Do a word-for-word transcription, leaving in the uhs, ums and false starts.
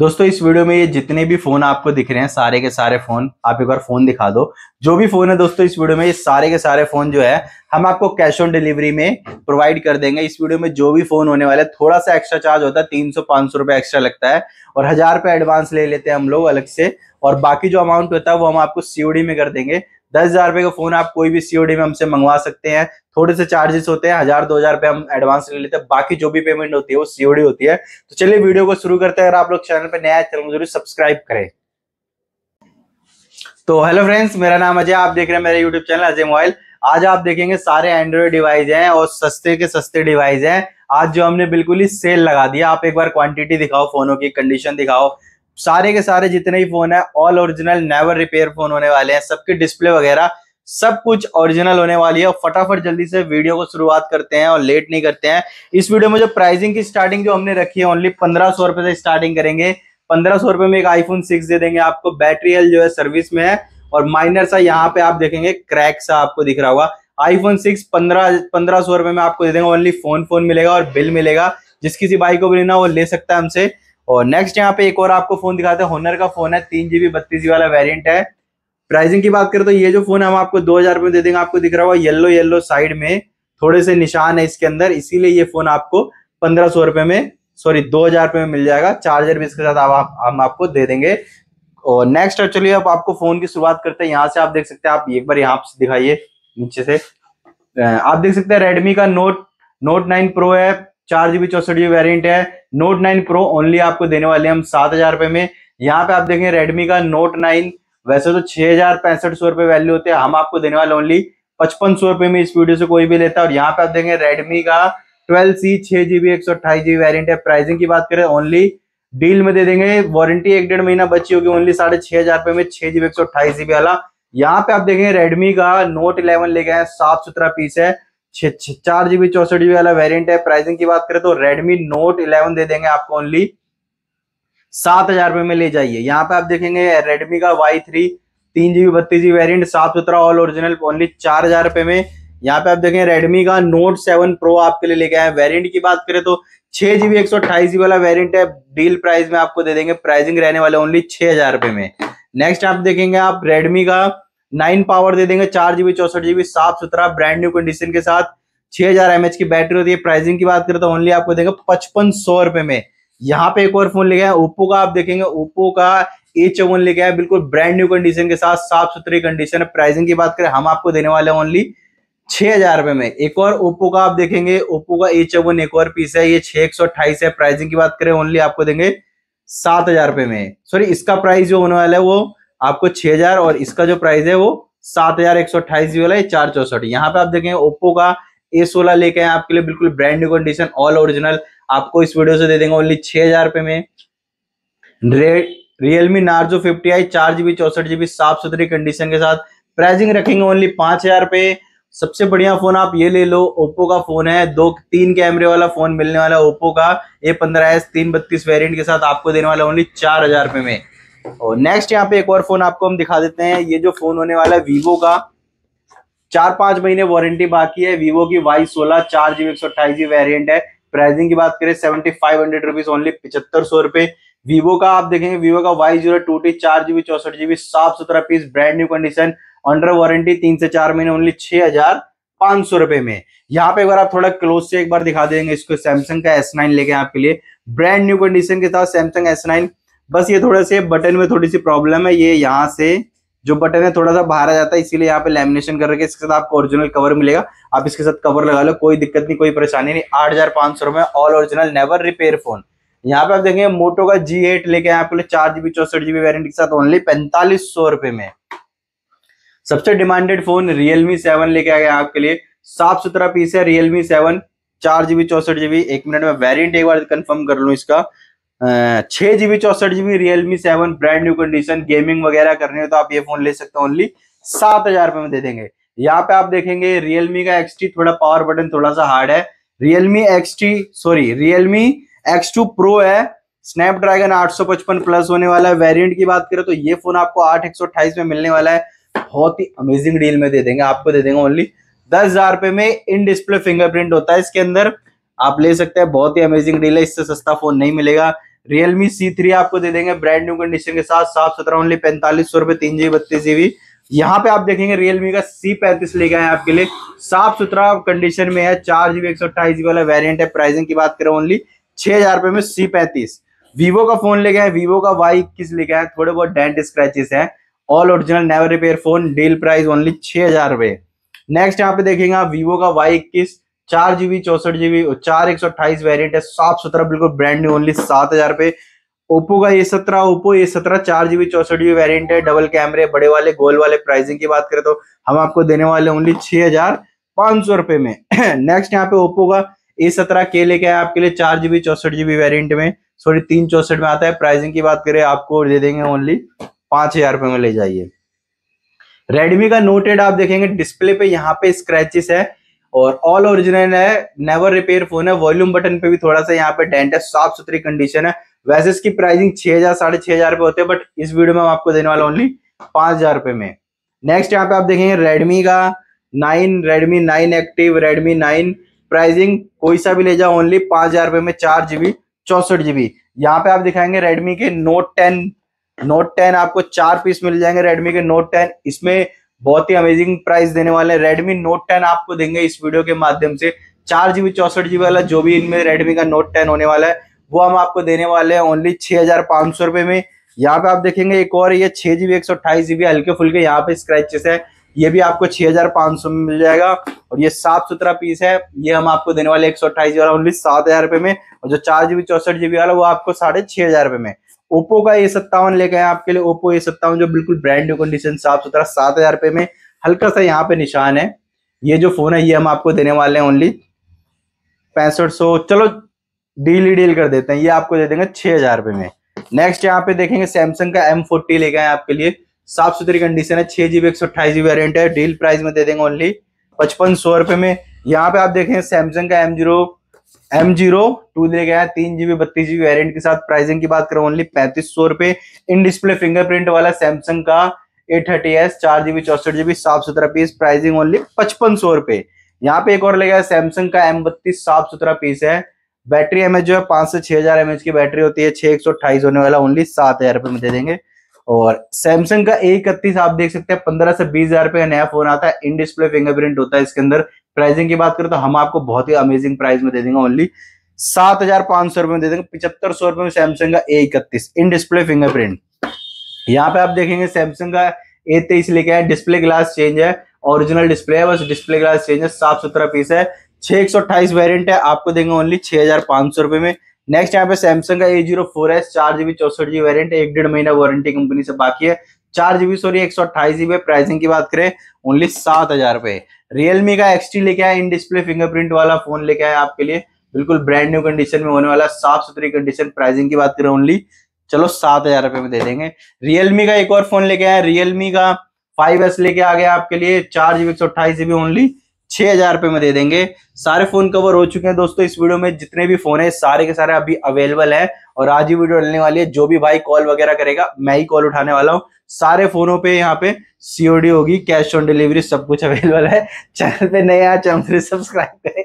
दोस्तों इस वीडियो में ये जितने भी फोन आपको दिख रहे हैं सारे के सारे फोन, आप एक बार फोन दिखा दो, जो भी फोन है दोस्तों इस वीडियो में ये सारे के सारे फोन जो है हम आपको कैश ऑन डिलीवरी में प्रोवाइड कर देंगे। इस वीडियो में जो भी फोन होने वाला है थोड़ा सा एक्स्ट्रा चार्ज होता है, तीन सौ पांच सौ रुपए एक्स्ट्रा लगता है और हजार रुपए एडवांस ले लेते हैं हम लोग अलग से, और बाकी जो अमाउंट होता है वो हम आपको सीओडी में कर देंगे। दस हजार रुपए का फोन आप कोई भी सीओडी में हमसे मंगवा सकते हैं, थोड़े से चार्जेस होते हैं, हजार दो हजार रुपए हम एडवांस ले लेते हैं, बाकी जो भी पेमेंट होती है वो सीओडी होती है। तो चलिए वीडियो को शुरू करते हैं। अगर आप लोग चैनल पर नया है चैनल को जरूर सब्सक्राइब करें। तो हेलो फ्रेंड्स, मेरा नाम अजय, आप देख रहे हैं मेरा यूट्यूब चैनल अजय मोबाइल। आज आप देखेंगे सारे एंड्रॉइड डिवाइस हैं और सस्ते के सस्ते डिवाइस हैं। आज जो हमने बिल्कुल ही सेल लगा दिया, आप एक बार क्वांटिटी दिखाओ, फोनों की कंडीशन दिखाओ, सारे के सारे जितने ही फोन है all original, never repair phone होने वाले हैं, सबके डिस्प्ले वगैरह सब कुछ ओरिजिनल होने वाली है। और फटाफट जल्दी से वीडियो को शुरुआत करते हैं और लेट नहीं करते हैं। इस वीडियो में जो प्राइसिंग की स्टार्टिंग जो हमने रखी है ओनली पंद्रह सौ रुपए से स्टार्टिंग करेंगे। पंद्रह सौ रुपए में एक आईफोन सिक्स दे देंगे आपको। बैटरी हेल्थ जो है सर्विस में है और माइनर सा यहाँ पे आप देखेंगे क्रैक सा आपको दिख रहा होगा। आईफोन सिक्स पंद्रह पंद्रह सौ रुपए में आपको दे देंगे। ओनली फोन फोन मिलेगा और बिल मिलेगा, जिस किसी भाई को भी लेना वो ले सकता है हमसे। और नेक्स्ट यहाँ पे एक और आपको फोन दिखाते हैं, होनर का फोन है, तीन जीबी बत्तीस वाला वेरिएंट है। प्राइसिंग की बात करें तो ये जो फोन हम आपको दो हजार रुपये दे देंगे। आपको दिख रहा होगा येलो येलो साइड में थोड़े से निशान है इसके अंदर, इसीलिए ये फोन आपको पंद्रह सौ रुपए में सॉरी दो हजार रुपये में मिल जाएगा। चार्जर भी इसके साथ आप, हम आपको दे देंगे। और नेक्स्ट चलिए अब आपको फोन की शुरुआत करते हैं। यहाँ से आप देख सकते हैं, आप एक बार यहाँ से दिखाइए नीचे से, आप देख सकते हैं रेडमी का नोट नोट नाइन प्रो है, चार जीबी चौसठ जीबी वेरियंट है। नोट नाइन प्रो ओनली आपको देने वाले हम सात हजार रुपए में। यहाँ पे आप देखें रेडमी का नोट नाइन वैसे तो छह हजार पैंसठ सौ रुपए वैल्यू होते हैं, हम आपको देने वाले ओनली पचपन सौ रुपए में। इस वीडियो से कोई भी लेता है। और यहाँ पे आप देखें रेडमी का ट्वेल्व सी छह जीबी एक सौ अट्ठाईस जीबी वेरियंट है। प्राइसिंग की बात करें ओनली डील में दे देंगे, वारंटी एक डेढ़ महीना बची होगी, ओनली साढ़े छह हजार रुपए में छह जीबी एक सौ अट्ठाईस जीबी वाला। यहाँ पे आप देखें रेडमी का नोट इलेवन लेके आए, साफ सुथरा पीस है, चार जीबी चौसठ जीबी वाला वेरिएंट है। प्राइसिंग की बात करें तो रेडमी नोट इलेवन दे देंगे आपको ओनली सात हजार रुपए में, ले जाइए। यहाँ पे आप देखेंगे रेडमी का वाई थ्री तीन जीबी बत्तीस जीबी वेरियंट, साफ सुथरा ऑल ओरिजिनल, ओनली चार हजार रुपए में। यहाँ पे आप देखें रेडमी का नोट सेवन प्रो आपके लिए लेके आए। वेरियंट की बात करें तो छह जीबी एक सौ अट्ठाईस जीबी वाला वेरियंट है, डील प्राइस में आपको दे देंगे। प्राइसिंग रहने वाले ओनली छह हजार रुपए में। नेक्स्ट आप देखेंगे आप रेडमी का नाइन पावर दे देंगे, चार जीबी चौसठ जीबी साफ सुथरा ब्रांड न्यू कंडीशन के साथ, छह हजार एमएच की बैटरी होती है। प्राइसिंग की बात करें तो ओनली आपको देंगे पचपन सौ रुपए में। यहाँ पे एक और फोन लेके आए ओप्पो का, आप देखेंगे ओप्पो का ए चौवन लेके आए, बिल्कुल ब्रांड न्यू कंडीशन के साथ, साफ सुथरी कंडीशन है। प्राइसिंग की बात करें हम आपको देने वाले ओनली छह हजार रुपए में। एक और ओप्पो का आप देखेंगे, ओप्पो का ए चौवन एक और पीस है, ये छह एक सौ अट्ठाईस है। प्राइसिंग की बात करें ओनली आपको देंगे सात हजार रुपए में, सॉरी इसका प्राइस जो होने वाला है वो आपको छह हजार और इसका जो प्राइस है वो सात हजार एक सौ अट्ठाईस वाला है, चार चौसठ। यहाँ पे आप देखेंगे ओप्पो का ए सोलह लेके आए आपके लिए, बिल्कुल brand new condition all original, आपको इस वीडियो से दे देंगे ओनली छह हजार रुपए में। रियलमी नार्जो फिफ्टी आई चार जीबी चौसठ जीबी साफ सुथरी कंडीशन के साथ, प्राइसिंग रखेंगे ओनली पांच हजार रुपए। सबसे बढ़िया फोन आप ये ले लो, ओप्पो का फोन है, दो तीन कैमरे वाला फोन मिलने वाला है ओप्पो का, ए पंद्रह एस तीन बत्तीस वेरियंट के साथ, आपको देने वाला ओनली चार हजार रुपए में। और नेक्स्ट यहाँ पे एक और फोन आपको हम दिखा देते हैं, ये जो फोन होने वाला है वीवो का, चार पांच महीने वारंटी बाकी है, वीवो की वाई सोलह चार जीबी एक सौ अट्ठाईस जीबी वेरियंट है। प्राइसिंग की बात करें seventy five hundred rupees only पिछहत्तर सौ रुपए। वीवो का आप देखेंगे वीवो का वाई जीरो टू टी चार जीबी चौसठ जीबी साफ सुथरा piece, brand new condition, under warranty तीन से चार महीने, ओनली छह हजार पांच सौ रुपए में। यहाँ पे एक बार आप थोड़ा क्लोज से एक बार दिखा देंगे इसको, सैमसंग का एस नाइन लेके आपके लिए ब्रांड न्यू कंडीशन के साथ, सैमसंग एस नाइन। बस ये थोड़े से बटन में थोड़ी सी प्रॉब्लम है, ये यहाँ से जो बटन है थोड़ा सा बाहर आ जाता है, इसीलिए यहाँ पे लैमिनेशन करके इसके साथ आपको ओरिजिनल कवर मिलेगा, आप इसके साथ कवर लगा लो, कोई दिक्कत नहीं, कोई परेशानी नहीं। आठ हजार पांच सौ रुपए all original never repair phone. यहाँ पे आप देखेंगे मोटो का जी एट लेके यहाँ पे चार जीबी चौसठ जीबी वेरियंट के साथ, ओनली पैंतालीस सौ रुपए में। सबसे डिमांडेड फोन रियलमी सेवन लेके आ गए आपके लिए, साफ सुथरा पीस है, रियलमी सेवन चार जीबी चौसठ जीबी एक मिनट में वेरियंट एक बार कंफर्म कर लू इसका, छह जीबी चौसठ GB Realme seven brand new condition, gaming वगैरह करनी हो तो आप ये फोन ले सकते हो, ओनली सात हजार रुपए में दे देंगे। यहाँ पे आप देखेंगे रियलमी का एक्स टी, थोड़ा पावर बटन थोड़ा सा हार्ड है, Realme X T sorry Realme X two Pro है, स्नैपड्रैगन आठ सौ पचपन प्लस होने वाला है। वेरियंट की बात करें तो ये फोन आपको आठ एक सौ अट्ठाईस में मिलने वाला है, बहुत ही अमेजिंग डील में दे देंगे, आपको दे देंगे ओनली दस हजार रुपए में। इन डिस्प्ले फिंगरप्रिंट होता है इसके अंदर, आप ले सकते हैं, बहुत ही अमेजिंग डील है, इससे सस्ता फोन नहीं मिलेगा। रियलमी सी थ्री आपको दे देंगे ब्रांड न्यू कंडीशन के साथ साफ सुथरा ओनली पैंतालीस सौ रुपए तीन जी बत्तीस जीबी। यहाँ पे आप देखेंगे रियलमी का सी पैंतीस लेके आए आपके लिए, साफ सुथरा कंडीशन में है, चार जीबी एक सौ अट्ठाईस जीबी वाला वेरियंट है। प्राइसिंग की बात करें ओनली छह हजार रुपए में सी पैंतीस। वीवो का फोन लेके आए, वीवो का वाई इक्कीस लेके आए, थोड़े बहुत डेंट स्क्रैचेस हैं, all original never repair phone, deal price only छह हजार रुपए। नेक्स्ट यहाँ पे देखेंगे आप वीवो का वाई इक्कीस चार जीबी चौसठ जीबी और चार एक सौ अट्ठाईस वेरियंट है, साफ सुथरा बिल्कुल ब्रांड न्यू ओनली सात हजार रुपए। ओप्पो का ये सत्रह ओप्पो ये सत्रह चार जीबी चौसठ जीबी वेरियंट है, डबल कैमरे बड़े वाले गोल वाले। प्राइसिंग की बात करें तो हम आपको देने वाले ओनली छह हजार पांच सौ रुपए में। नेक्स्ट यहाँ पे ओप्पो का ए सत्रह के लेके आए आपके लिए चार जीबी चौसठ जीबी वेरियंट में, सॉरी तीन चौसठ में आता है। प्राइसिंग की बात करें आपको दे देंगे ओनली पांच हजार रुपए में, ले जाइए। रेडमी का नोट एट आप देखेंगे डिस्प्ले पे यहाँ पे स्क्रैचेस है और ऑल ओरिजिनल है, नेवर रिपेयर फोन है, वॉल्यूम बटन पे भी थोड़ा सा यहाँ पे डेंट है, साफ सुथरी कंडीशन है। वैसे इसकी प्राइसिंग छह हजार साढ़े छह हजार रुपए होते हैं, बट इस वीडियो में हम आपको देने वाला ओनली पांच हजार रुपए में। नेक्स्ट यहाँ पे आप देखेंगे रेडमी का nine, Redmi nine Active, Redmi nine, pricing कोई सा भी ले जाओ ओनली पांच हजार रुपए में, चार जीबी चौसठ जीबी। यहाँ पे आप दिखाएंगे रेडमी के नोट टेन, नोट टेन आपको चार पीस मिल जाएंगे रेडमी के नोट टेन, इसमें बहुत ही अमेजिंग प्राइस देने वाले हैं। रेडमी नोट टेन आपको देंगे इस वीडियो के माध्यम से, चार जीबी चौसठ जीबी वाला जो भी इनमें रेडमी का नोट टेन होने वाला है वो हम आपको देने वाले हैं ओनली छह हजार पांच सौ रुपए में। यहाँ पे आप देखेंगे एक और, ये छह जीबी एक सौ अट्ठाईस जीबी हल्के फुल्के यहाँ पे स्क्रैचेस है, ये भी आपको छह हजार पांच सौ में मिल जाएगा। और ये साफ सुथरा पीस है, ये हम आपको देने वाले एक सौ अट्ठाईस वाला ओनली सात हजार रुपए में, और जो चार जीबी चौसठ जीबी वाला वो आपको साढ़े छह हजार रुपए में। ओप्पो का ए सत्तावन लेके आए आपके लिए, ओप्पो ए सत्तावन जो बिल्कुल ब्रांड न्यू कंडीशन साफ सुथरा सात हजार रुपए में, हल्का सा यहाँ पे निशान है। ये जो फोन है ये हम आपको देने वाले हैं ओनली पैंसठ सौ, चलो डील ही डील कर देते हैं, ये आपको दे देंगे छह हजार रुपए में। नेक्स्ट यहाँ पे देखेंगे सैमसंग का एम फोर्टी लेके आए आपके लिए, साफ सुथरी कंडीशन है, छह जीबी एक सौ अट्ठाईस जीबी वेरियंट है, डील प्राइस में दे देंगे ओनली पचपन सौ रुपए में। यहाँ पे आप देखें सैमसंग का M zero M zero two लेके आए तीन जीबी बत्तीस जीबी वेरियंट के साथ। प्राइसिंग की बात करें ओनली पैंतीस सौ रुपए। इन डिस्प्ले फिंगरप्रिंट वाला सैमसंग का ए थर्टी एस चार जीबी चौसठ जीबी साफ सुथरा पीस, प्राइसिंग ओनली पचपन सौ रुपए। यहाँ पे एक और लेके आए सैमसंग का एम बत्तीस, साफ सुथरा पीस है, बैटरी एमएच जो है पांच से छह हजार एमएच की बैटरी होती है, छह एक सौ अट्ठाईस होने वाला ओनली सात हजार रुपए में दे देंगे। और सैमसंग का ए इकतीस आप देख सकते हैं पंद्रह से बीस हजार रुपए का नया फोन आता है, इन डिस्प्ले फिंगरप्रिंट होता है इसके अंदर। प्राइसिंग की बात करें तो हम आपको बहुत ही अमेजिंग प्राइस में दे देंगे ओनली सात हजार पांच सौ रुपए में दे देंगे, पिछहत्तर सौ रुपए में सैमसंग का ए इकतीस इन डिस्प्ले फिंगरप्रिंट। यहाँ पे आप देखेंगे सैमसंग का ए तेईस लेके आए, डिस्प्ले ग्लास चेंज है, ओरिजिनल डिस्प्ले है, बस डिस्प्ले ग्लास चेंज है, साफ सुथरा पीस है, छह एक सौ अट्ठाईस वेरियंट है, आपको देंगे ओनली छह हजार पांच सौ रुपए में। नेक्स्ट यहाँ पे सैमसंग का ए जीरो फोर एस चार जीबी चौसठ जी वेरियंट है, एक डेढ़ महीना वारंटी कंपनी से बाकी है, चार जीबी सॉरी एक सौ अट्ठाईस जीबी। प्राइसिंग की बात करें ओनली सात हजार रुपए। रियलमी का एक्सटी लेके आए, इन डिस्प्ले फिंगरप्रिंट वाला फोन लेके आए आपके लिए, बिल्कुल ब्रांड न्यू कंडीशन में होने वाला, साफ सुथरी कंडीशन। प्राइसिंग की बात करें ओनली चलो सात हजार रुपए में दे देंगे। रियलमी का एक और फोन लेके आए, रियलमी का फाइव एस लेके आ गया आपके लिए, चार जीबी एक सौ अट्ठाईस जीबी ओनली छह हजार रुपए में दे देंगे। सारे फोन कवर हो चुके हैं दोस्तों इस वीडियो में, जितने भी फोन है सारे के सारे अभी अवेलेबल है, और आज ही वीडियो डालने वाली है। जो भी भाई कॉल वगैरह करेगा मैं ही कॉल उठाने वाला हूँ। सारे फोनों पे यहाँ पे सीओडी होगी, कैश ऑन डिलीवरी सब कुछ अवेलेबल है। चैनल पे नए आए चैनल सब्सक्राइब करें।